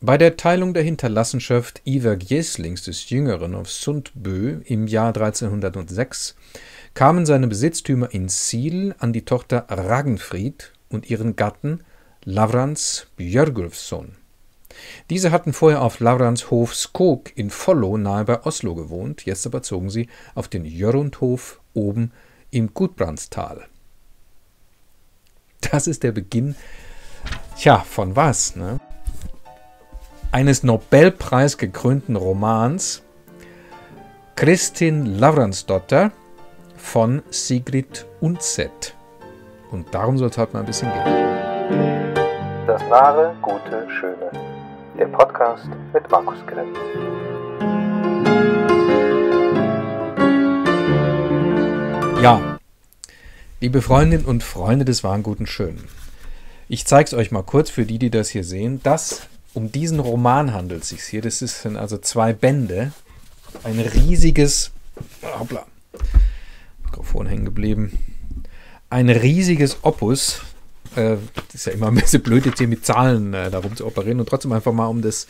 Bei der Teilung der Hinterlassenschaft Iver Gieslings des Jüngeren auf Sundbö im Jahr 1306 kamen seine Besitztümer in Siel an die Tochter Ragenfried und ihren Gatten Lavrans Björgolfssohn. Diese hatten vorher auf Lavrans Hof Skog in Follo nahe bei Oslo gewohnt, jetzt aber zogen sie auf den Jörundhof oben im Gudbrandstal. Das ist der Beginn, tja, von was, ne? Eines Nobelpreis gekrönten Romans Kristin Lavransdotter von Sigrid Undset. Und darum soll es heute mal ein bisschen gehen. Das Wahre, Gute, Schöne. Der Podcast mit Markus Gretz. Ja, liebe Freundinnen und Freunde des Wahren, Guten, Schönen. Ich zeige es euch mal kurz für die das hier sehen. Um diesen Roman handelt es sich hier. Das sind also 2 Bände. Ein riesiges... Hoppla. Mikrofon hängen geblieben. Ein riesiges Opus. Das ist ja immer ein bisschen blöd, jetzt hier mit Zahlen darum zu operieren. Und trotzdem einfach mal, um das,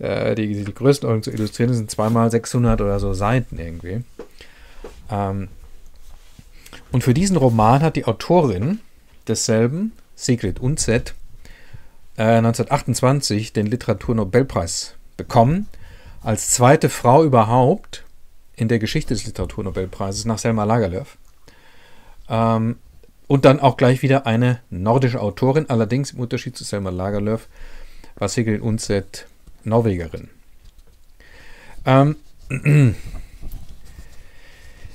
die Größenordnung zu illustrieren, das sind 2 mal 600 oder so Seiten irgendwie. Und für diesen Roman hat die Autorin desselben, Sigrid Undset, 1928 den Literaturnobelpreis bekommen, als zweite Frau überhaupt in der Geschichte des Literaturnobelpreises nach Selma Lagerlöf. Und dann auch gleich wieder eine nordische Autorin, allerdings im Unterschied zu Selma Lagerlöf war Sigrid Undset Norwegerin.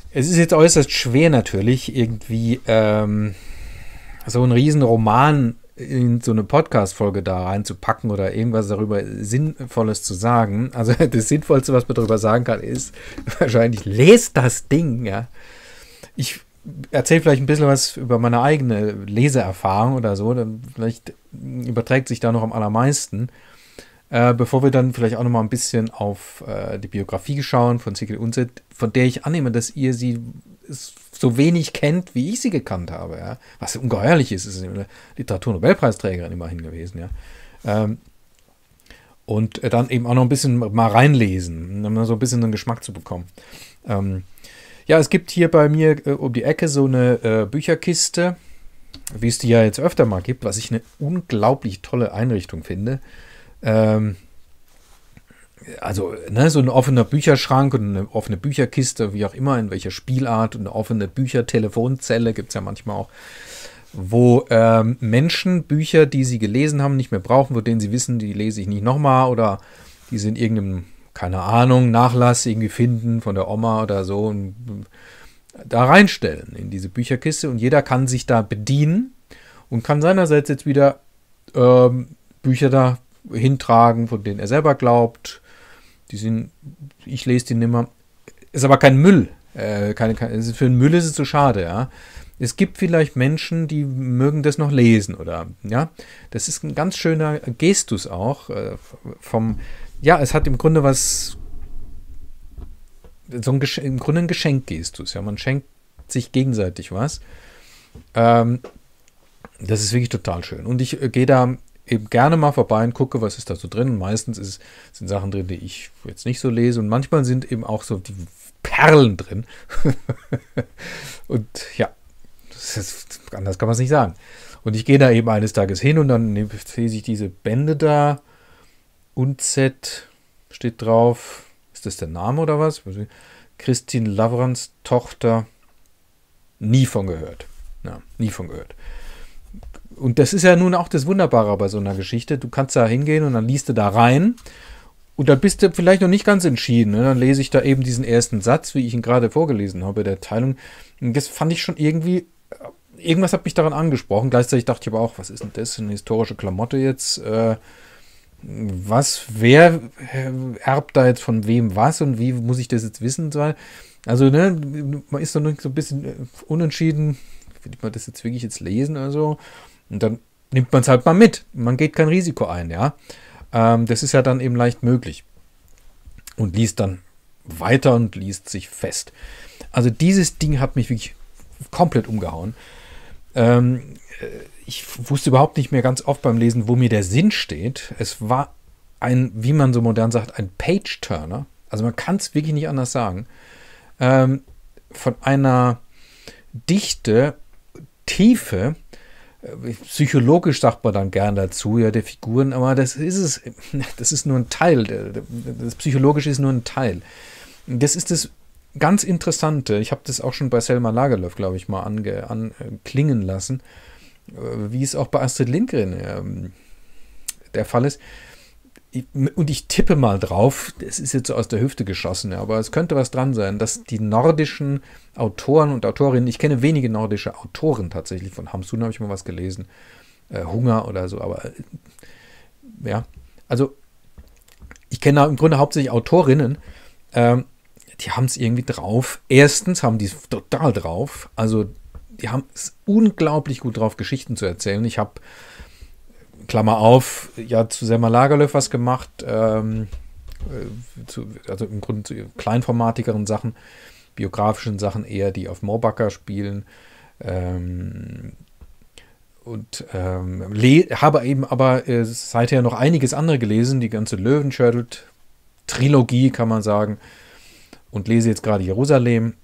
Es ist jetzt äußerst schwer natürlich, irgendwie so einen riesen Roman in so eine Podcast-Folge da reinzupacken oder irgendwas darüber Sinnvolles zu sagen. Also das Sinnvollste, was man darüber sagen kann, ist wahrscheinlich, lest das Ding. Ja. Ich erzähle vielleicht ein bisschen was über meine eigene Leseerfahrung oder so, dann vielleicht überträgt sich da noch am allermeisten. Bevor wir dann vielleicht auch noch mal ein bisschen auf die Biografie schauen von Sigrid Undset, von der ich annehme, dass ihr sie so wenig kennt, wie ich sie gekannt habe. Ja? Was ungeheuerlich ist, ist eine Literaturnobelpreisträgerin immerhin gewesen. Ja? Und dann eben auch noch ein bisschen mal reinlesen, um so ein bisschen einen Geschmack zu bekommen. Ja, es gibt hier bei mir um die Ecke so eine Bücherkiste, wie es die ja jetzt öfter mal gibt, was ich eine unglaublich tolle Einrichtung finde. Also ne, so ein offener Bücherschrank und eine offene Bücherkiste, wie auch immer, in welcher Spielart, und eine offene Büchertelefonzelle gibt es ja manchmal auch, wo Menschen Bücher, die sie gelesen haben, nicht mehr brauchen, von denen sie wissen, die lese ich nicht nochmal oder die sind in irgendeinem, keine Ahnung, Nachlass irgendwie finden von der Oma oder so und da reinstellen in diese Bücherkiste, und jeder kann sich da bedienen und kann seinerseits jetzt wieder Bücher da hintragen, von denen er selber glaubt, die sind, ich lese die nimmer, ist aber kein Müll, für den Müll ist es so schade, ja. Es gibt vielleicht Menschen, die mögen das noch lesen, oder, ja, das ist ein ganz schöner Gestus auch, ja, es hat im Grunde was, im Grunde ein Geschenkgestus, ja, man schenkt sich gegenseitig was, das ist wirklich total schön, und ich gehe da eben gerne mal vorbei und gucke, was ist da so drin, und meistens sind Sachen drin, die ich jetzt nicht so lese, und manchmal sind eben auch so die Perlen drin und ja, anders kann man es nicht sagen, und ich gehe da eben eines Tages hin und dann lese ich diese Bände da. Undset steht drauf. Ist das der Name oder was? Kristin Lavrans Tochter. Nie von gehört. Ja, nie von gehört. Und das ist ja nun auch das Wunderbare bei so einer Geschichte. Du kannst da hingehen und dann liest du da rein. Und dann bist du vielleicht noch nicht ganz entschieden. Ne? Dann lese ich da eben diesen ersten Satz, wie ich ihn gerade vorgelesen habe, der Teilung. Und das fand ich schon irgendwie... Irgendwas hat mich daran angesprochen. Gleichzeitig dachte ich aber auch, was ist denn das? Eine historische Klamotte jetzt... wer erbt da jetzt von wem was und wie muss ich das jetzt wissen? Also, ne, man ist noch so ein bisschen unentschieden, will man das jetzt wirklich jetzt lesen oder so? Und dann nimmt man es halt mal mit. Man geht kein Risiko ein, ja. Das ist ja dann eben leicht möglich. Und liest dann weiter und liest sich fest. Also dieses Ding hat mich wirklich komplett umgehauen. Ich wusste überhaupt nicht mehr ganz oft beim Lesen, wo mir der Sinn steht. Es war ein, wie man so modern sagt, ein Page-Turner. Also man kann es wirklich nicht anders sagen. Von einer Dichte, Tiefe, psychologisch sagt man dann gern dazu, ja, der Figuren, aber das ist es, das ist nur ein Teil, das Psychologische ist nur ein Teil. Das ist das ganz Interessante, ich habe das auch schon bei Selma Lagerlöf, glaube ich, mal anklingen lassen, wie es auch bei Astrid Lindgren der Fall ist. Und ich tippe mal drauf, es ist jetzt so aus der Hüfte geschossen, ja, aber es könnte was dran sein, dass die nordischen Autoren und Autorinnen, ich kenne wenige nordische Autoren tatsächlich, von Hamsun habe ich mal was gelesen, Hunger oder so, aber ja, also ich kenne im Grunde hauptsächlich Autorinnen, die haben es irgendwie drauf. Erstens haben die es total drauf, also die haben es unglaublich gut drauf, Geschichten zu erzählen. Ich habe, Klammer auf, ja, zu Selma Lagerlöf was gemacht, also im Grunde zu kleinformatigeren Sachen, biografischen Sachen eher, die auf Moorbacher spielen, habe eben aber seither noch einiges andere gelesen, die ganze Löwenschödel-Trilogie, kann man sagen, und lese jetzt gerade Jerusalem.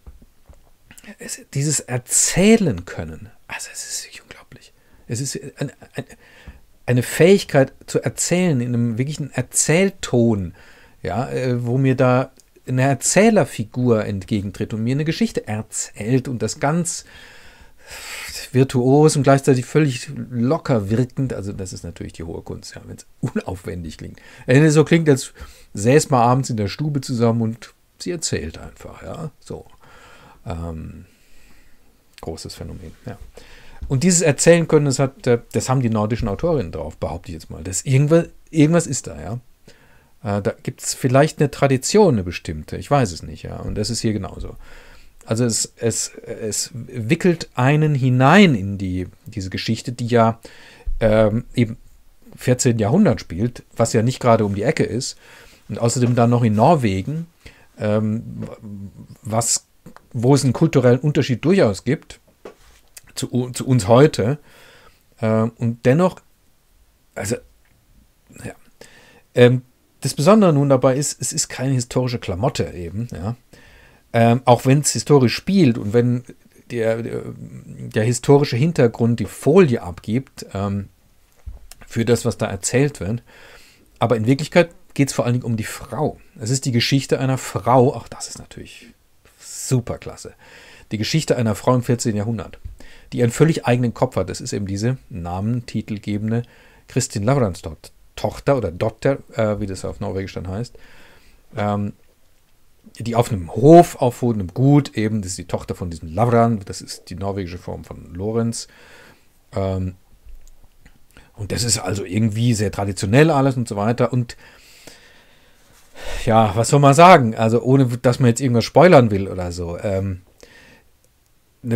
Dieses Erzählen können, also es ist wirklich unglaublich. Es ist eine Fähigkeit zu erzählen, in einem wirklichen Erzählton, ja, wo mir da eine Erzählerfigur entgegentritt und mir eine Geschichte erzählt und das ganz virtuos und gleichzeitig völlig locker wirkend, also das ist natürlich die hohe Kunst, ja, wenn es unaufwendig klingt. Wenn es so klingt, als säß mal abends in der Stube zusammen und sie erzählt einfach, ja, so. Großes Phänomen, ja. Und dieses Erzählen können, das haben die nordischen Autorinnen drauf, behaupte ich jetzt mal. Irgendwas ist da, ja. Da gibt es vielleicht eine Tradition, eine bestimmte, ich weiß es nicht, ja. Und das ist hier genauso. Also es wickelt einen hinein in diese Geschichte, die ja eben 14. Jahrhundert spielt, was ja nicht gerade um die Ecke ist. Und außerdem dann noch in Norwegen, wo es einen kulturellen Unterschied durchaus gibt, zu uns heute, und dennoch, also, ja. Das Besondere nun dabei ist, es ist keine historische Klamotte eben, ja. Auch wenn es historisch spielt und wenn der historische Hintergrund die Folie abgibt, für das, was da erzählt wird, aber in Wirklichkeit geht es vor allen Dingen um die Frau. Es ist die Geschichte einer Frau, auch das ist natürlich superklasse, die Geschichte einer Frau im 14. Jahrhundert, die einen völlig eigenen Kopf hat. Das ist eben diese namentitelgebende Kristin Lavransdotter, Tochter oder Dotter, wie das auf Norwegisch dann heißt, die auf einem Hof aufwohnt, einem Gut eben, das ist die Tochter von diesem Lavran, das ist die norwegische Form von Lorenz. Und das ist also irgendwie sehr traditionell alles und so weiter. Und ja, was soll man sagen? Also ohne, dass man jetzt irgendwas spoilern will oder so. Eine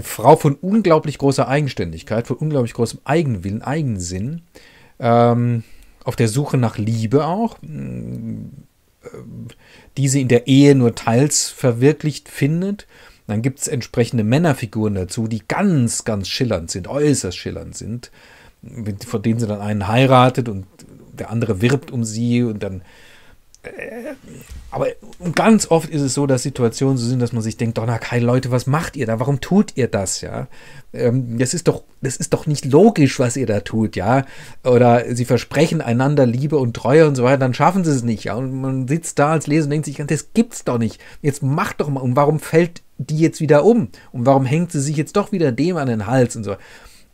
Frau von unglaublich großer Eigenständigkeit, von unglaublich großem Eigenwillen, Eigensinn, auf der Suche nach Liebe auch, die sie in der Ehe nur teils verwirklicht findet. Dann gibt es entsprechende Männerfiguren dazu, die ganz, ganz schillernd sind, äußerst schillernd sind, von denen sie dann einen heiratet und der andere wirbt um sie und dann... Aber ganz oft ist es so, dass Situationen so sind, dass man sich denkt, Donnerkeil, Leute, was macht ihr da? Warum tut ihr das, ja? Das ist doch nicht logisch, was ihr da tut, ja? Oder sie versprechen einander Liebe und Treue und so weiter, dann schaffen sie es nicht, ja? Und man sitzt da als Leser und denkt sich, das gibt's doch nicht. Jetzt macht doch mal, und warum fällt die jetzt wieder um? Und warum hängt sie sich jetzt doch wieder dem an den Hals und so?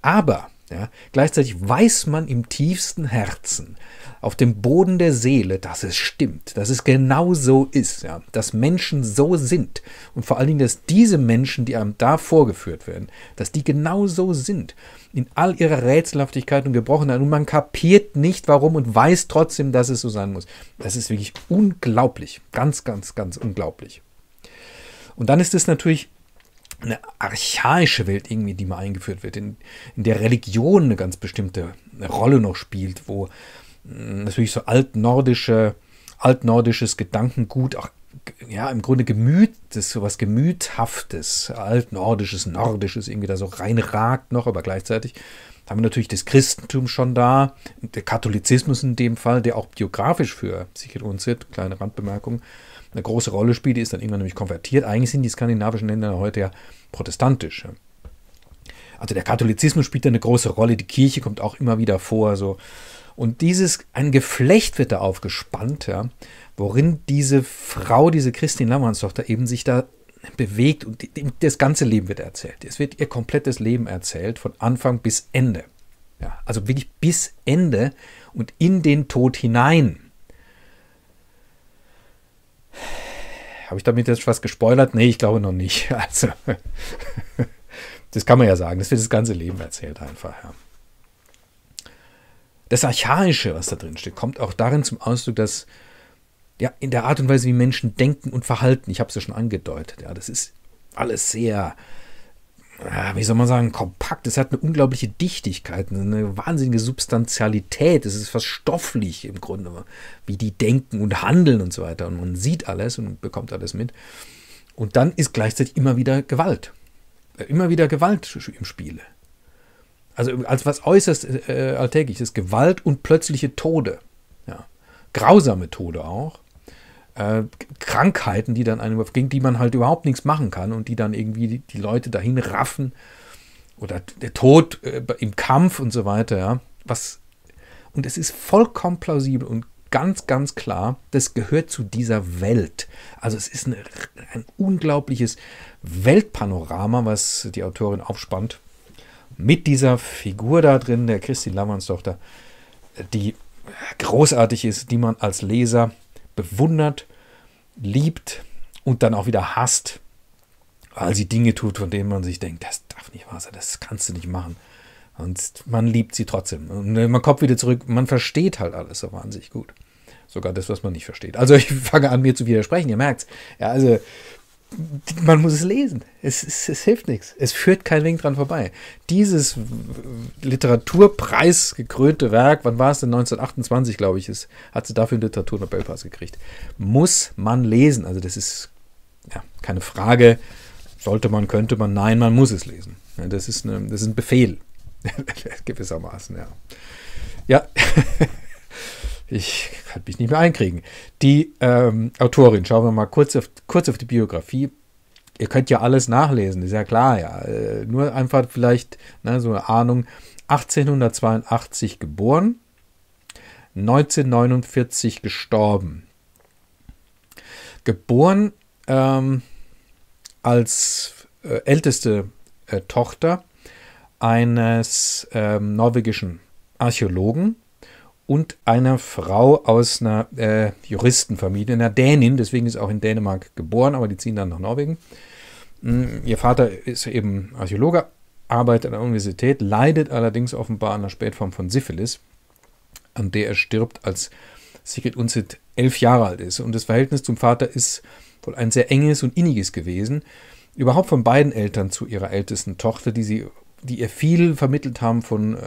Aber, ja, gleichzeitig weiß man im tiefsten Herzen, auf dem Boden der Seele, dass es stimmt, dass es genau so ist, ja, dass Menschen so sind und vor allen Dingen, dass diese Menschen, die einem da vorgeführt werden, dass die genau so sind, in all ihrer Rätselhaftigkeit und Gebrochenheit, und man kapiert nicht warum und weiß trotzdem, dass es so sein muss. Das ist wirklich unglaublich, ganz, ganz, ganz unglaublich. Und dann ist es natürlich eine archaische Welt irgendwie, die mal eingeführt wird, in der Religion eine ganz bestimmte Rolle noch spielt, wo natürlich so altnordisches Gedankengut, auch ja im Grunde Gemütes, so was Gemüthaftes, altnordisches, nordisches irgendwie da so reinragt noch, aber gleichzeitig Da haben wir natürlich das Christentum schon da, der Katholizismus in dem Fall, der auch biografisch für Sigrid Undset, kleine Randbemerkung, eine große Rolle spielt, die ist dann irgendwann nämlich konvertiert. Eigentlich sind die skandinavischen Länder heute ja protestantisch. Also der Katholizismus spielt da eine große Rolle, die Kirche kommt auch immer wieder vor. So. Und ein Geflecht wird da aufgespannt, ja, worin diese Frau, diese Kristin Lavransdotter eben sich da bewegt, und das ganze Leben wird erzählt. Es wird ihr komplettes Leben erzählt, von Anfang bis Ende. Ja, also wirklich bis Ende und in den Tod hinein. Habe ich damit jetzt was gespoilert? Nee, ich glaube noch nicht. Also, das kann man ja sagen. Das wird das ganze Leben erzählt einfach. Ja. Das Archaische, was da drin steht, kommt auch darin zum Ausdruck, dass ja, in der Art und Weise, wie Menschen denken und verhalten, ich habe es ja schon angedeutet, ja, das ist alles sehr, wie soll man sagen, kompakt. Es hat eine unglaubliche Dichtigkeit, eine wahnsinnige Substantialität. Es ist fast stofflich im Grunde, wie die denken und handeln und so weiter. Und man sieht alles und bekommt alles mit. Und dann ist gleichzeitig immer wieder Gewalt. Immer wieder Gewalt im Spiele. Also als was äußerst Alltägliches, Gewalt und plötzliche Tode. Ja. Grausame Tode auch. Krankheiten, die dann einem, gegen die man halt überhaupt nichts machen kann und die dann irgendwie die Leute dahin raffen, oder der Tod im Kampf und so weiter, ja. Und es ist vollkommen plausibel und ganz, ganz klar, das gehört zu dieser Welt. Also es ist ein unglaubliches Weltpanorama, was die Autorin aufspannt, mit dieser Figur da drin, der Kristin Lavransdotter, die großartig ist, die man als Leser bewundert, liebt und dann auch wieder hasst, weil sie Dinge tut, von denen man sich denkt, das darf nicht wahr sein, das kannst du nicht machen. Und man liebt sie trotzdem. Und man kommt wieder zurück, man versteht halt alles so wahnsinnig gut. Sogar das, was man nicht versteht. Also ich fange an, mir zu widersprechen, ihr merkt es. Ja, also man muss es lesen. Es hilft nichts. Es führt kein Weg dran vorbei. Dieses Literaturpreis gekrönte Werk, wann war es denn? 1928, glaube ich, hat sie dafür einen Literaturnobelpreis gekriegt. Muss man lesen. Also das ist ja keine Frage. Sollte man, könnte man, nein, man muss es lesen. Ja, das ist ein Befehl. Gewissermaßen, ja. Ja, ich kann mich nicht mehr einkriegen. Die Autorin, schauen wir mal kurz auf die Biografie. Ihr könnt ja alles nachlesen, ist ja klar, ja. Nur einfach vielleicht, ne, so eine Ahnung. 1882 geboren, 1949 gestorben. Geboren als älteste Tochter eines norwegischen Archäologen und einer Frau aus einer Juristenfamilie, einer Dänin, deswegen ist auch in Dänemark geboren, aber die ziehen dann nach Norwegen. Ihr Vater ist eben Archäologe, arbeitet an der Universität, leidet allerdings offenbar an einer Spätform von Syphilis, an der er stirbt, als Sigrid Undset 11 Jahre alt ist. Und das Verhältnis zum Vater ist wohl ein sehr enges und inniges gewesen, überhaupt von beiden Eltern zu ihrer ältesten Tochter, die ihr viel vermittelt haben von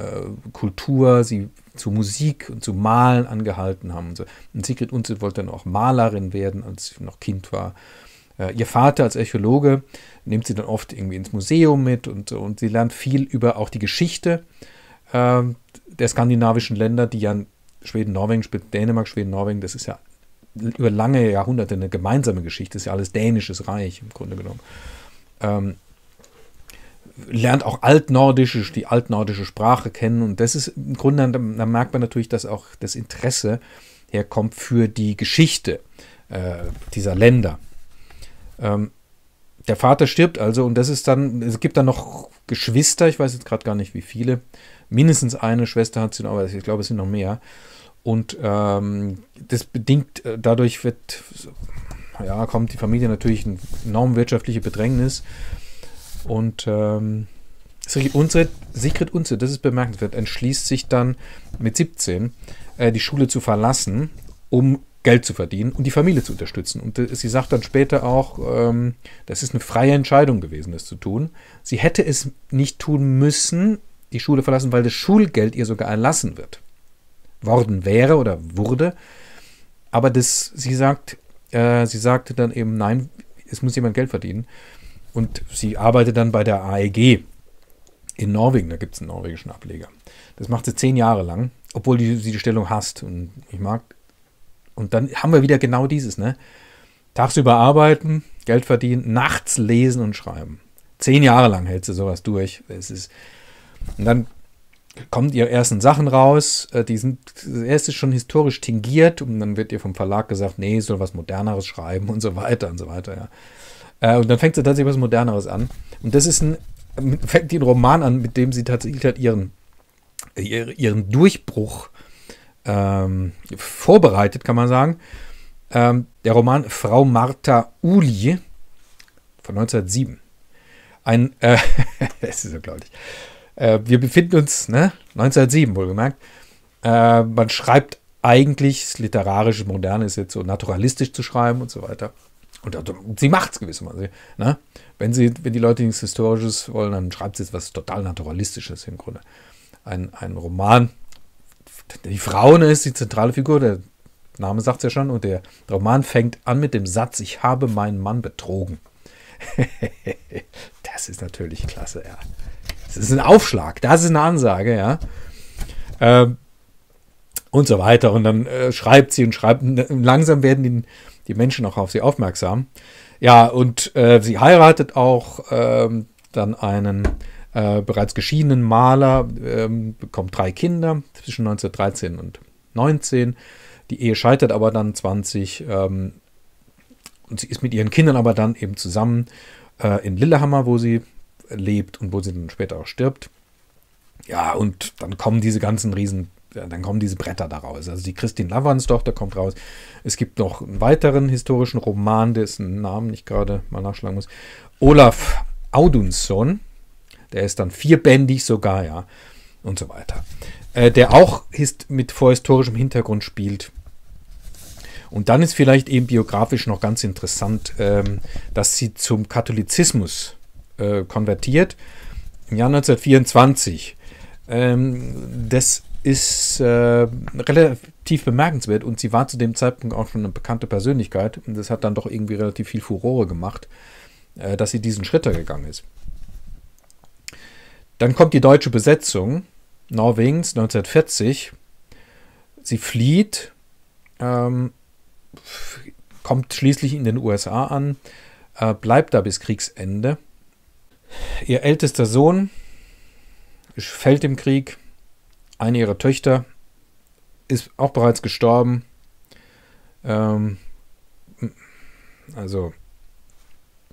Kultur, sie zu Musik und zu Malen angehalten haben. Und so. Und Sigrid Undset wollte dann auch Malerin werden, als sie noch Kind war. Ihr Vater als Archäologe nimmt sie dann oft irgendwie ins Museum mit und so. Und sie lernt viel über auch die Geschichte der skandinavischen Länder, die ja Schweden, Norwegen, Dänemark, Schweden, Norwegen, das ist ja über lange Jahrhunderte eine gemeinsame Geschichte, das ist ja alles dänisches Reich im Grunde genommen. Lernt auch die altnordische Sprache kennen, und das ist im Grunde, da merkt man natürlich, dass auch das Interesse herkommt für die Geschichte dieser Länder. Der Vater stirbt also, und das ist dann, es gibt dann noch Geschwister, ich weiß jetzt gerade gar nicht wie viele, mindestens eine Schwester hat sie noch, aber ich glaube es sind noch mehr, und das bedingt, dadurch kommt die Familie natürlich in enorm wirtschaftliche Bedrängnis. Und Sigrid Undset, das ist bemerkenswert, entschließt sich dann mit 17 die Schule zu verlassen, um Geld zu verdienen und die Familie zu unterstützen. Und sie sagt dann später auch, das ist eine freie Entscheidung gewesen, das zu tun. Sie hätte es nicht tun müssen, die Schule verlassen, weil das Schulgeld ihr sogar erlassen wurde. Aber sie sagte dann eben, nein, es muss jemand Geld verdienen. Und sie arbeitet dann bei der AEG in Norwegen, da gibt es einen norwegischen Ableger. Das macht sie 10 Jahre lang, obwohl sie die Stellung hasst. Und ich mag. Und dann haben wir wieder genau dieses, ne? Tagsüber arbeiten, Geld verdienen, nachts lesen und schreiben. 10 Jahre lang hält sie sowas durch. Es ist, und dann kommen ihre ersten Sachen raus, die sind, das erste ist schon historisch tingiert und dann wird ihr vom Verlag gesagt, nee, soll was Moderneres schreiben und so weiter, ja. Und dann fängt sie tatsächlich was Moderneres an. Und das ist fängt den Roman an, mit dem sie tatsächlich halt ihren Durchbruch vorbereitet, kann man sagen. Der Roman Frau Martha Uli von 1907. Es ist unglaublich. Wir befinden uns, ne, 1907 wohlgemerkt. Man schreibt eigentlich literarisch, modern ist jetzt so naturalistisch zu schreiben und so weiter. Und also, sie macht es gewissermaßen. Ne? Wenn die Leute nichts Historisches wollen, dann schreibt sie jetzt was total Naturalistisches im Grunde. Ein Roman. Die Frau ist die zentrale Figur, der Name sagt es ja schon. Und der Roman fängt an mit dem Satz, ich habe meinen Mann betrogen. Das ist natürlich klasse, ja. Das ist ein Aufschlag, das ist eine Ansage, ja. Und so weiter. Und dann schreibt sie und schreibt. Und langsam werden die Menschen auch auf sie aufmerksam. Ja, und sie heiratet auch dann einen bereits geschiedenen Maler, bekommt 3 Kinder zwischen 1913 und 19. Die Ehe scheitert aber dann 20. Und sie ist mit ihren Kindern aber dann eben zusammen in Lillehammer, wo sie lebt und wo sie dann später auch stirbt. Ja, und dann kommen diese ganzen Riesen, dann kommen diese Bretter da raus. Also die Kristin Lavransdotter kommt raus. Es gibt noch einen weiteren historischen Roman, dessen Namen ich gerade mal nachschlagen muss. Olav Audunssøn, der ist dann 4-bändig sogar, ja, und so weiter. Der auch mit vorhistorischem Hintergrund spielt. Und dann ist vielleicht eben biografisch noch ganz interessant, dass sie zum Katholizismus konvertiert im Jahr 1924. Das ist relativ bemerkenswert und sie war zu dem Zeitpunkt auch schon eine bekannte Persönlichkeit und das hat dann doch irgendwie relativ viel Furore gemacht, dass sie diesen Schritt da gegangen ist. Dann kommt die deutsche Besetzung Norwegens 1940. Sie flieht, kommt schließlich in den USA an, bleibt da bis Kriegsende. Ihr ältester Sohn fällt im Krieg. Eine ihrer Töchter ist auch bereits gestorben. Also,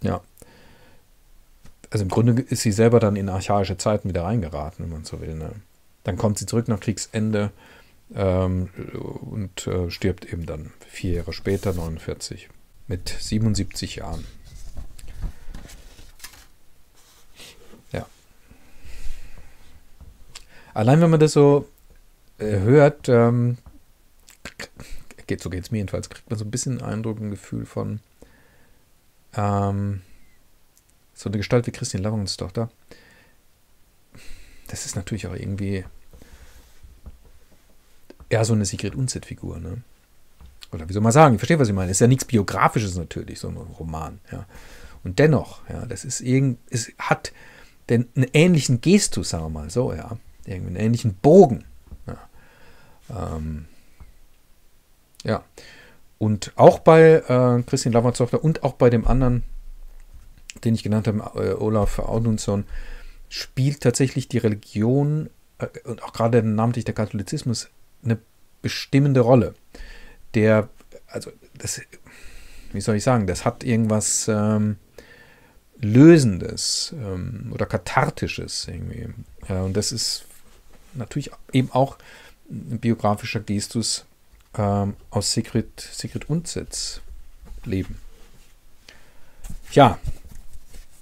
ja. Also im Grunde ist sie selber dann in archaische Zeiten wieder reingeraten, wenn man so will. Ne? Dann kommt sie zurück nach Kriegsende und stirbt eben dann 4 Jahre später, 1949, mit 77 Jahren. Allein wenn man das so hört, so geht es mir jedenfalls, kriegt man so ein bisschen einen Eindruck, ein Gefühl von so eine Gestalt wie Kristin Lavransdotter. Das ist natürlich auch irgendwie eher so eine Sigrid Undset-Figur, ne? Oder wie soll man sagen? Ich verstehe, was ich meine. Das ist ja nichts Biografisches natürlich, so ein Roman. Ja. Und dennoch, ja, das ist es hat denn einen ähnlichen Gestus, sagen wir mal so, ja. Irgendwie einen ähnlichen Bogen. Ja. Ja. Und auch bei Kristin Lavransdotter und auch bei dem anderen, den ich genannt habe, Olav Audunssøn, spielt tatsächlich die Religion und auch gerade namentlich der Katholizismus eine bestimmende Rolle. Wie soll ich sagen, das hat irgendwas Lösendes oder Kathartisches irgendwie. Ja, und das ist natürlich eben auch ein biografischer Gestus aus Sigrid Undsets Leben. Ja,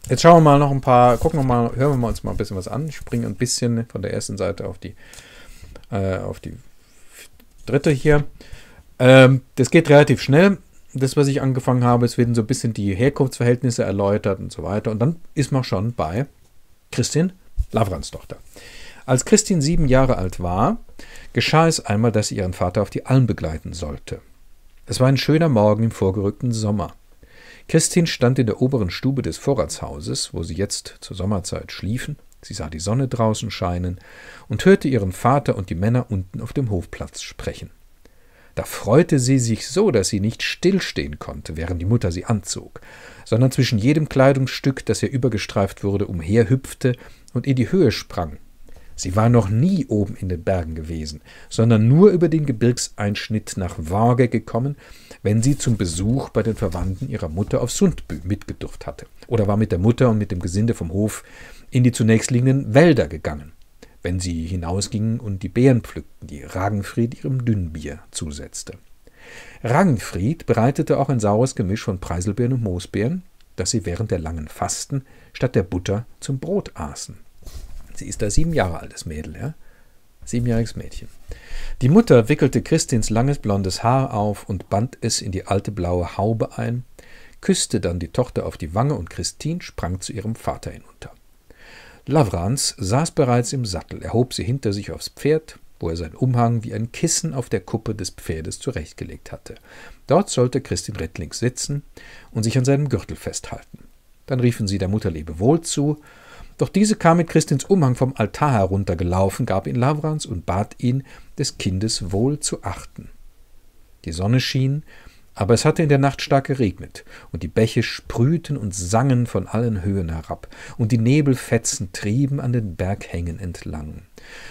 jetzt schauen wir mal noch ein paar, hören wir uns mal ein bisschen was an. Ich springe ein bisschen von der ersten Seite auf die dritte hier. Das geht relativ schnell. Das, was ich angefangen habe, es werden so ein bisschen die Herkunftsverhältnisse erläutert und so weiter. Und dann ist man schon bei Kristin Lavransdotter. Als Kristin 7 Jahre alt war, geschah es einmal, dass sie ihren Vater auf die Alm begleiten sollte. Es war ein schöner Morgen im vorgerückten Sommer. Kristin stand in der oberen Stube des Vorratshauses, wo sie jetzt zur Sommerzeit schliefen, Sie sah die Sonne draußen scheinen und hörte ihren Vater und die Männer unten auf dem Hofplatz sprechen. Da freute sie sich so, dass sie nicht stillstehen konnte, während die Mutter sie anzog, sondern zwischen jedem Kleidungsstück, das ihr übergestreift wurde, umherhüpfte und in die Höhe sprang. Sie war noch nie oben in den Bergen gewesen, sondern nur über den Gebirgseinschnitt nach Varge gekommen, wenn sie zum Besuch bei den Verwandten ihrer Mutter auf Sundbö mitgedurft hatte, oder war mit der Mutter und mit dem Gesinde vom Hof in die zunächst liegenden Wälder gegangen, wenn sie hinausgingen und die Beeren pflückten, die Ragenfried ihrem Dünnbier zusetzte. Ragenfried bereitete auch ein saures Gemisch von Preiselbeeren und Moosbeeren, das sie während der langen Fasten statt der Butter zum Brot aßen. Sie ist da 7 Jahre altes Mädel, ja? 7-jähriges Mädchen. Die Mutter wickelte Kristins langes blondes Haar auf und band es in die alte blaue Haube ein, küsste dann die Tochter auf die Wange und Kristin sprang zu ihrem Vater hinunter. Lavrans saß bereits im Sattel, er hob sie hinter sich aufs Pferd, wo er seinen Umhang wie ein Kissen auf der Kuppe des Pferdes zurechtgelegt hatte. Dort sollte Kristin rittlings sitzen und sich an seinem Gürtel festhalten. Dann riefen sie der Mutter Lebewohl zu, doch diese kam mit Kristins Umhang vom Altar heruntergelaufen, gab ihn Lavrans und bat ihn, des Kindes wohl zu achten. Die Sonne schien, aber es hatte in der Nacht stark geregnet, und die Bäche sprühten und sangen von allen Höhen herab, und die Nebelfetzen trieben an den Berghängen entlang.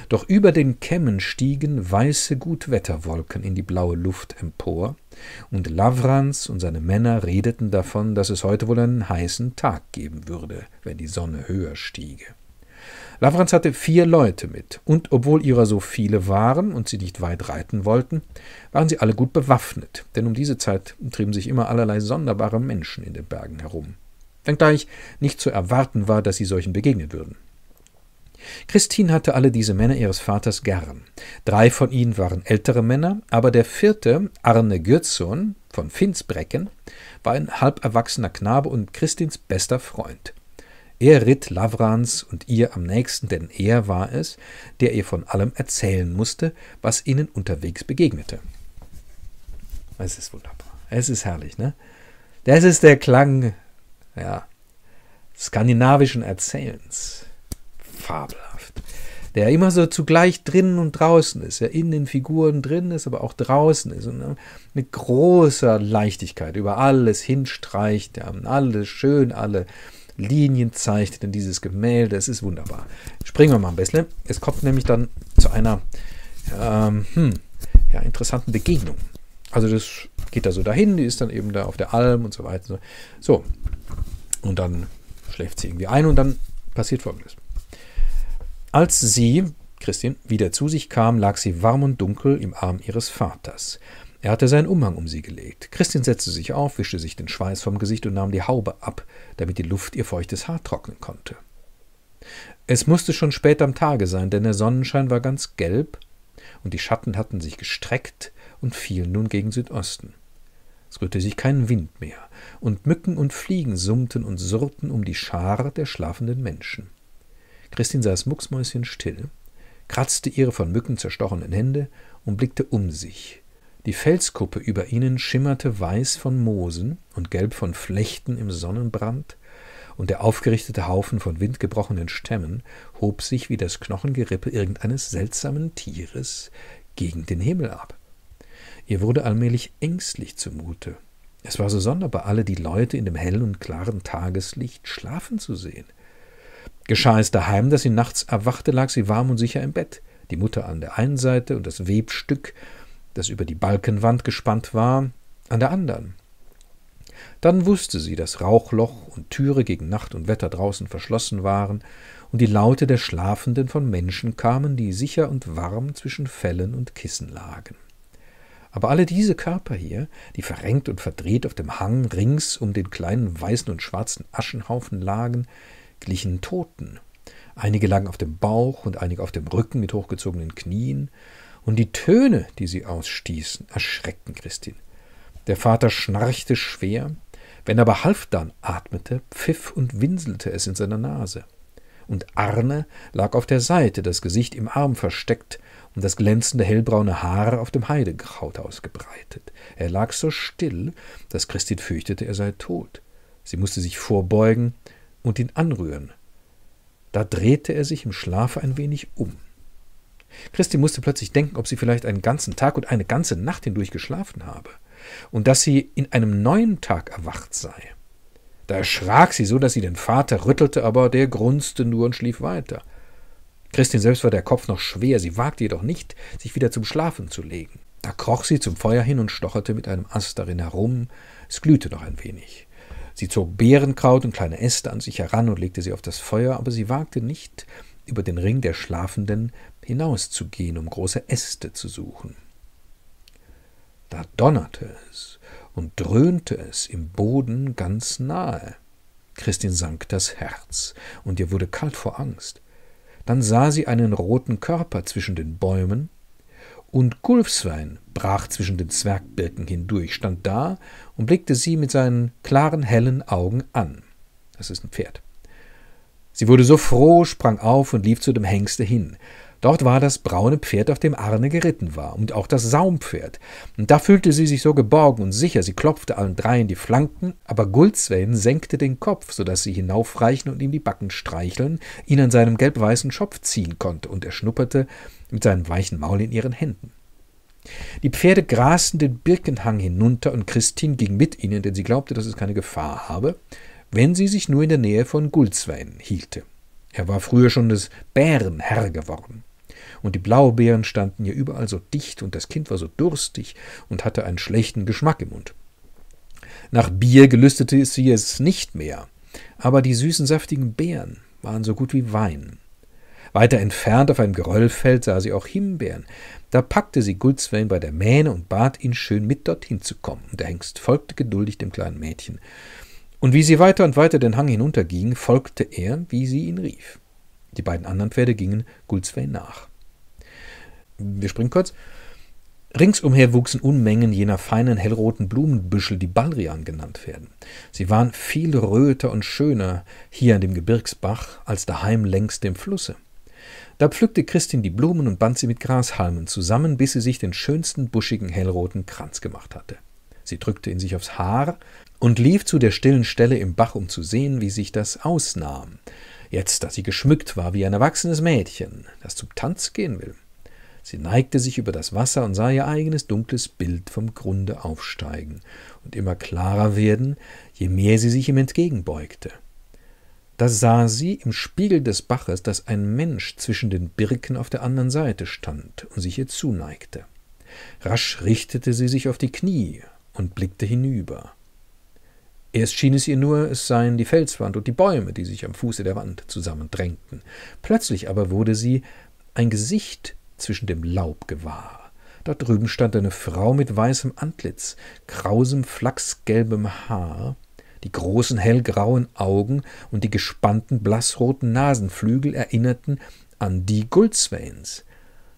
Doch über den Kämmen stiegen weiße Gutwetterwolken in die blaue Luft empor, und Lavrans und seine Männer redeten davon, dass es heute wohl einen heißen Tag geben würde, wenn die Sonne höher stiege. Lavrans hatte 4 Leute mit, und obwohl ihrer so viele waren und sie nicht weit reiten wollten, waren sie alle gut bewaffnet, denn um diese Zeit trieben sich immer allerlei sonderbare Menschen in den Bergen herum, wenngleich nicht zu erwarten war, dass sie solchen begegnen würden. Kristin hatte alle diese Männer ihres Vaters gern. 3 von ihnen waren ältere Männer, aber der 4., Arne Gyrdsson von Finsbrecken, war ein halberwachsener Knabe und Kristins bester Freund. Er ritt Lavrans und ihr am nächsten, denn er war es, der ihr von allem erzählen musste, was ihnen unterwegs begegnete. Es ist wunderbar. Es ist herrlich, ne? Das ist der Klang, ja, skandinavischen Erzählens. Fabelhaft. Der immer so zugleich drinnen und draußen ist, ja, in den Figuren drin ist, aber auch draußen ist und mit großer Leichtigkeit über alles hinstreicht, ja, alles schön, alle Linien zeichnet in dieses Gemälde. Es ist wunderbar. Springen wir mal ein bisschen. Es kommt nämlich dann zu einer interessanten Begegnung. Also das geht da so dahin, die ist dann eben da auf der Alm und so weiter. So, und dann schläft sie irgendwie ein und dann passiert Folgendes. Als sie, Kristin, wieder zu sich kam, lag sie warm und dunkel im Arm ihres Vaters. Er hatte seinen Umhang um sie gelegt. Kristin setzte sich auf, wischte sich den Schweiß vom Gesicht und nahm die Haube ab, damit die Luft ihr feuchtes Haar trocknen konnte. Es musste schon spät am Tage sein, denn der Sonnenschein war ganz gelb und die Schatten hatten sich gestreckt und fielen nun gegen Südosten. Es rührte sich kein Wind mehr und Mücken und Fliegen summten und surrten um die Schar der schlafenden Menschen. Kristin saß mucksmäuschenstill, kratzte ihre von Mücken zerstochenen Hände und blickte um sich. Die Felskuppe über ihnen schimmerte weiß von Moosen und gelb von Flechten im Sonnenbrand, und der aufgerichtete Haufen von windgebrochenen Stämmen hob sich wie das Knochengerippe irgendeines seltsamen Tieres gegen den Himmel ab. Ihr wurde allmählich ängstlich zumute. Es war so sonderbar, alle die Leute in dem hellen und klaren Tageslicht schlafen zu sehen. Geschah es daheim, dass sie nachts erwachte, lag sie warm und sicher im Bett, die Mutter an der einen Seite und das Webstück, das über die Balkenwand gespannt war, an der anderen. Dann wusste sie, dass Rauchloch und Türe gegen Nacht und Wetter draußen verschlossen waren und die Laute der Schlafenden von Menschen kamen, die sicher und warm zwischen Fellen und Kissen lagen. Aber alle diese Körper hier, die verrenkt und verdreht auf dem Hang rings um den kleinen weißen und schwarzen Aschenhaufen lagen, glichen Toten. Einige lagen auf dem Bauch und einige auf dem Rücken mit hochgezogenen Knien, und die Töne, die sie ausstießen, erschreckten Kristin. Der Vater schnarchte schwer, wenn er aber halfdan atmete, pfiff und winselte es in seiner Nase. Und Arne lag auf der Seite, das Gesicht im Arm versteckt und das glänzende hellbraune Haar auf dem Heidekraut ausgebreitet. Er lag so still, dass Kristin fürchtete, er sei tot. Sie musste sich vorbeugen und ihn anrühren. Da drehte er sich im Schlafe ein wenig um. Kristin musste plötzlich denken, ob sie vielleicht einen ganzen Tag und eine ganze Nacht hindurch geschlafen habe und dass sie in einem neuen Tag erwacht sei. Da erschrak sie so, dass sie den Vater rüttelte, aber der grunzte nur und schlief weiter. Kristin selbst war der Kopf noch schwer, sie wagte jedoch nicht, sich wieder zum Schlafen zu legen. Da kroch sie zum Feuer hin und stocherte mit einem Ast darin herum, es glühte noch ein wenig. Sie zog Beerenkraut und kleine Äste an sich heran und legte sie auf das Feuer, aber sie wagte nicht, über den Ring der Schlafenden hinauszugehen, um große Äste zu suchen. Da donnerte es und dröhnte es im Boden ganz nahe. Kristin sank das Herz, und ihr wurde kalt vor Angst. Dann sah sie einen roten Körper zwischen den Bäumen, und Guldsvein brach zwischen den Zwergbirken hindurch, stand da und blickte sie mit seinen klaren, hellen Augen an. Das ist ein Pferd. Sie wurde so froh, sprang auf und lief zu dem Hengste hin. Dort war das braune Pferd, auf dem Arne geritten war, und auch das Saumpferd. Und da fühlte sie sich so geborgen und sicher, sie klopfte allen drei in die Flanken, aber Guldsvein senkte den Kopf, so dass sie hinaufreichen und ihm die Backen streicheln, ihn an seinem gelb-weißen Schopf ziehen konnte, und er schnupperte mit seinem weichen Maul in ihren Händen. Die Pferde grasten den Birkenhang hinunter, und Kristin ging mit ihnen, denn sie glaubte, dass es keine Gefahr habe, wenn sie sich nur in der Nähe von Guldsvein hielte. Er war früher schon des Bären Herr geworden. Und die Blaubeeren standen hier überall so dicht, und das Kind war so durstig und hatte einen schlechten Geschmack im Mund. Nach Bier gelüstete sie es nicht mehr, aber die süßen, saftigen Beeren waren so gut wie Wein. Weiter entfernt auf einem Geröllfeld sah sie auch Himbeeren. Da packte sie Guldsvein bei der Mähne und bat ihn, schön mit dorthin zu kommen. Der Hengst folgte geduldig dem kleinen Mädchen. Und wie sie weiter und weiter den Hang hinunterging, folgte er, wie sie ihn rief. Die beiden anderen Pferde gingen Guldsvein nach. Wir springen kurz. Ringsumher wuchsen Unmengen jener feinen, hellroten Blumenbüschel, die Baldrian genannt werden. Sie waren viel röter und schöner hier an dem Gebirgsbach als daheim längs dem Flusse. Da pflückte Kristin die Blumen und band sie mit Grashalmen zusammen, bis sie sich den schönsten, buschigen, hellroten Kranz gemacht hatte. Sie drückte ihn sich aufs Haar und lief zu der stillen Stelle im Bach, um zu sehen, wie sich das ausnahm, jetzt, da sie geschmückt war wie ein erwachsenes Mädchen, das zum Tanz gehen will. Sie neigte sich über das Wasser und sah ihr eigenes dunkles Bild vom Grunde aufsteigen und immer klarer werden, je mehr sie sich ihm entgegenbeugte. Da sah sie im Spiegel des Baches, dass ein Mensch zwischen den Birken auf der anderen Seite stand und sich ihr zuneigte. Rasch richtete sie sich auf die Knie und blickte hinüber. Erst schien es ihr nur, es seien die Felswand und die Bäume, die sich am Fuße der Wand zusammendrängten. Plötzlich aber wurde sie ein Gesicht zwischen dem Laub gewahr. Da drüben stand eine Frau mit weißem Antlitz, krausem, flachsgelbem Haar, die großen, hellgrauen Augen und die gespannten, blassroten Nasenflügel erinnerten an die Guldsveins.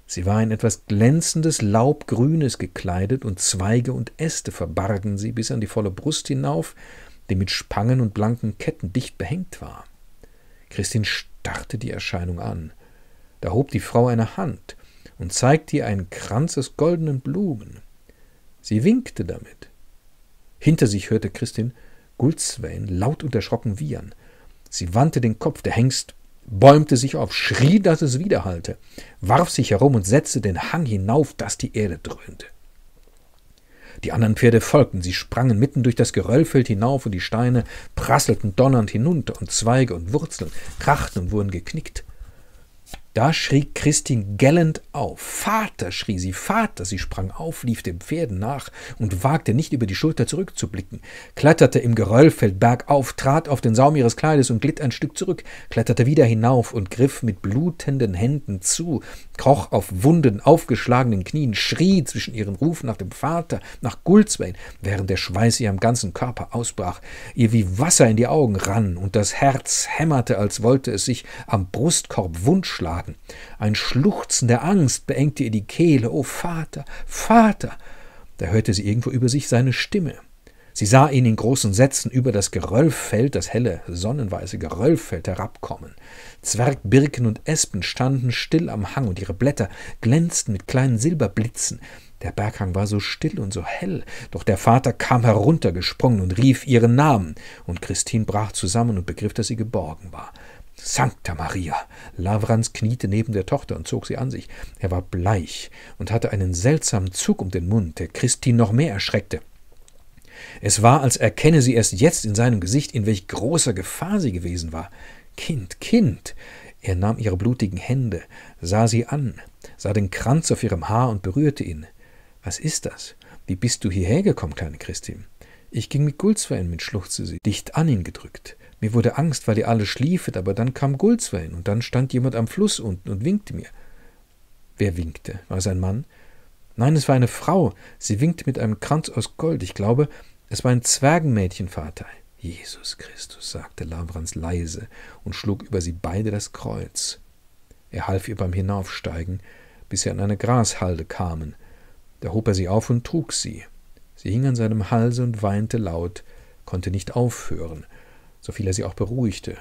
Sie war in etwas glänzendes, laubgrünes gekleidet, und Zweige und Äste verbargen sie bis an die volle Brust hinauf, die mit Spangen und blanken Ketten dicht behängt war. Kristin starrte die Erscheinung an. Da hob die Frau eine Hand und zeigte ihr einen Kranz aus goldenen Blumen. Sie winkte damit. Hinter sich hörte Kristin Guldsvein laut und erschrocken wiehern. Sie wandte den Kopf, der Hengst bäumte sich auf, schrie, dass es widerhallte, warf sich herum und setzte den Hang hinauf, dass die Erde dröhnte. Die anderen Pferde folgten, sie sprangen mitten durch das Geröllfeld hinauf, und die Steine prasselten donnernd hinunter, und Zweige und Wurzeln krachten und wurden geknickt. Da schrie Kristin gellend auf. »Vater«, schrie sie, »Vater«, sie sprang auf, lief den Pferden nach und wagte nicht, über die Schulter zurückzublicken, kletterte im Geröllfeld bergauf, trat auf den Saum ihres Kleides und glitt ein Stück zurück, kletterte wieder hinauf und griff mit blutenden Händen zu, kroch auf wunden, aufgeschlagenen Knien, schrie zwischen ihren Rufen nach dem Vater, nach Guldsvein, während der Schweiß ihr am ganzen Körper ausbrach, ihr wie Wasser in die Augen rann, und das Herz hämmerte, als wollte es sich am Brustkorb wundschlagen. Ein Schluchzen der Angst beengte ihr die Kehle. »O Vater, Vater!« Da hörte sie irgendwo über sich seine Stimme. Sie sah ihn in großen Sätzen über das Geröllfeld, das helle, sonnenweiße Geröllfeld, herabkommen. Zwergbirken und Espen standen still am Hang, und ihre Blätter glänzten mit kleinen Silberblitzen. Der Berghang war so still und so hell, doch der Vater kam heruntergesprungen und rief ihren Namen, und Kristin brach zusammen und begriff, dass sie geborgen war. »Sancta Maria!« Lavrans kniete neben der Tochter und zog sie an sich. Er war bleich und hatte einen seltsamen Zug um den Mund, der Kristin noch mehr erschreckte. Es war, als erkenne sie erst jetzt in seinem Gesicht, in welch großer Gefahr sie gewesen war. »Kind, Kind!« Er nahm ihre blutigen Hände, sah sie an, sah den Kranz auf ihrem Haar und berührte ihn. »Was ist das? Wie bist du hierher gekommen, kleine Kristin?« »Ich ging mit Guldsvein mit«, schluchzte sie, dicht an ihn gedrückt. Mir wurde Angst, weil ihr alle schliefet, aber dann kam Guldsvein, und dann stand jemand am Fluss unten und winkte mir.« »Wer winkte? War es ein Mann?« »Nein, es war eine Frau. Sie winkte mit einem Kranz aus Gold. Ich glaube, es war ein Zwergenmädchenvater.« »Jesus Christus«, sagte Lavrans leise und schlug über sie beide das Kreuz. Er half ihr beim Hinaufsteigen, bis sie an eine Grashalde kamen. Da hob er sie auf und trug sie. Sie hing an seinem Halse und weinte laut, konnte nicht aufhören, soviel er sie auch beruhigte.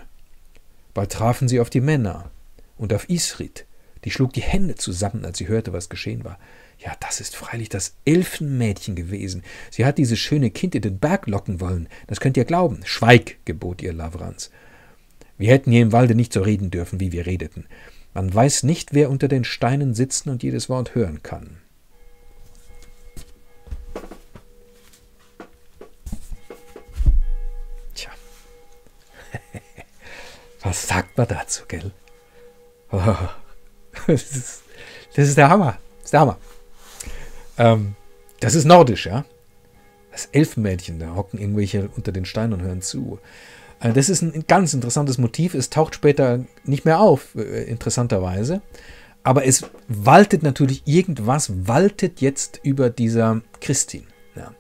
Bald trafen sie auf die Männer und auf Isrid. Die schlug die Hände zusammen, als sie hörte, was geschehen war. »Ja, das ist freilich das Elfenmädchen gewesen. Sie hat dieses schöne Kind in den Berg locken wollen. Das könnt ihr glauben.« »Schweig«, gebot ihr Lavrans. »Wir hätten hier im Walde nicht so reden dürfen, wie wir redeten. Man weiß nicht, wer unter den Steinen sitzen und jedes Wort hören kann.« Tja, was sagt man dazu, gell? Oh. Das ist der Hammer. Das ist der Hammer. Das ist nordisch, ja. Das Elfenmädchen, da hocken irgendwelche unter den Steinen und hören zu. Das ist ein ganz interessantes Motiv. Es taucht später nicht mehr auf, interessanterweise. Aber es waltet natürlich, irgendwas waltet jetzt über dieser Kristin. Ja.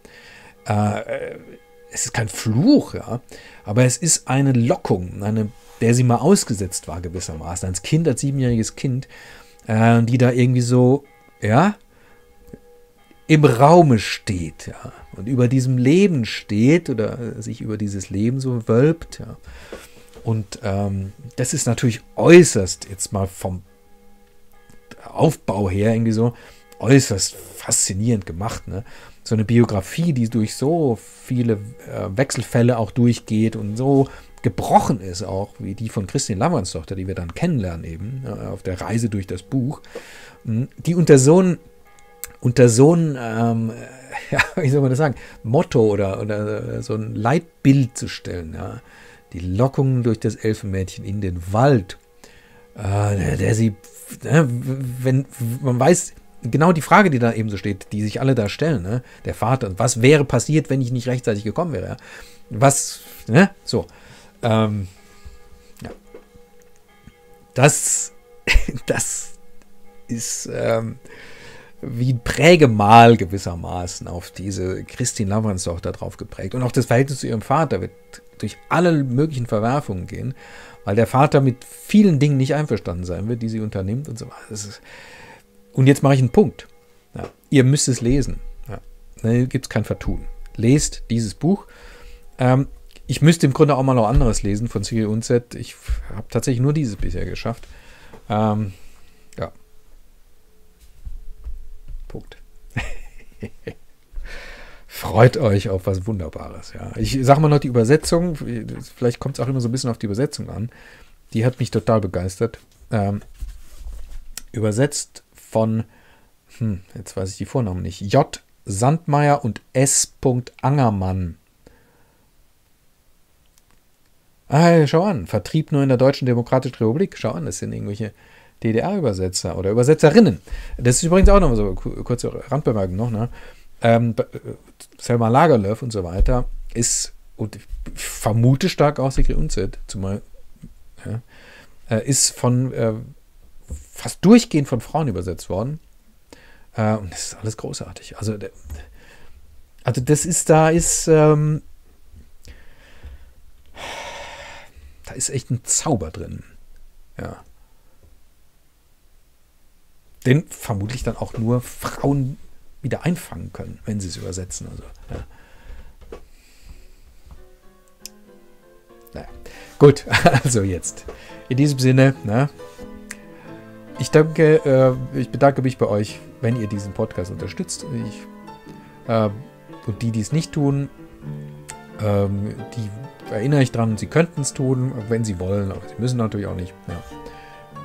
Es ist kein Fluch, ja, aber es ist eine Lockung, der sie mal ausgesetzt war gewissermaßen. Als Kind, als siebenjähriges Kind, die da irgendwie so, ja, im Raume steht, ja, und über diesem Leben steht oder sich über dieses Leben so wölbt, ja. Und das ist natürlich äußerst, jetzt mal vom Aufbau her irgendwie so, äußerst faszinierend gemacht, ne? So eine Biografie, die durch so viele Wechselfälle auch durchgeht und so gebrochen ist auch, wie die von Kristin Lavransdotter, die wir dann kennenlernen eben, auf der Reise durch das Buch, die unter so ein ja, wie soll man das sagen, Motto oder so ein Leitbild zu stellen, ja? Die Lockung durch das Elfenmädchen in den Wald, der sie, wenn man weiß, genau die Frage, die da eben so steht, die sich alle da stellen, ne? Der Vater, was wäre passiert, wenn ich nicht rechtzeitig gekommen wäre, ja? Was, ne, so, ja. Das ist wie ein Prägemal gewissermaßen auf diese Kristin Lavransdotter drauf geprägt. Und auch das Verhältnis zu ihrem Vater wird durch alle möglichen Verwerfungen gehen, weil der Vater mit vielen Dingen nicht einverstanden sein wird, die sie unternimmt und so weiter. Das ist, und jetzt mache ich einen Punkt. Ja, ihr müsst es lesen. Ja, da gibt es kein Vertun. Lest dieses Buch. Ich müsste im Grunde auch mal noch anderes lesen von Sigrid Undset. Ich habe tatsächlich nur dieses bisher geschafft. Ja. Punkt. Freut euch auf was Wunderbares. Ja. Ich sage mal noch die Übersetzung. Vielleicht kommt es auch immer so ein bisschen auf die Übersetzung an. Die hat mich total begeistert. Übersetzt von, jetzt weiß ich die Vornamen nicht, J. Sandmeier und S. Angermann. Ah, schau an, Vertrieb nur in der Deutschen Demokratischen Republik. Schau an, das sind irgendwelche DDR-Übersetzer oder Übersetzerinnen. Das ist übrigens auch noch so, kurze Randbemerkung noch, ne? Selma Lagerlöf und so weiter ist, und ich vermute stark auch Sigrid Undset, zumal, ja, ist von fast durchgehend von Frauen übersetzt worden. Und das ist alles großartig. Also das ist, da ist echt ein Zauber drin. Ja. Den vermutlich dann auch nur Frauen wieder einfangen können, wenn sie es übersetzen. Also, ja. Naja. Gut, also jetzt. In diesem Sinne, ne? Ich bedanke mich bei euch, wenn ihr diesen Podcast unterstützt. Und die es nicht tun, Die erinnere ich dran, sie könnten es tun, wenn sie wollen, aber sie müssen natürlich auch nicht.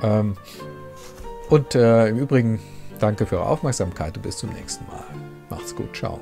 Ja. Und im Übrigen, danke für eure Aufmerksamkeit und bis zum nächsten Mal. Macht's gut, ciao.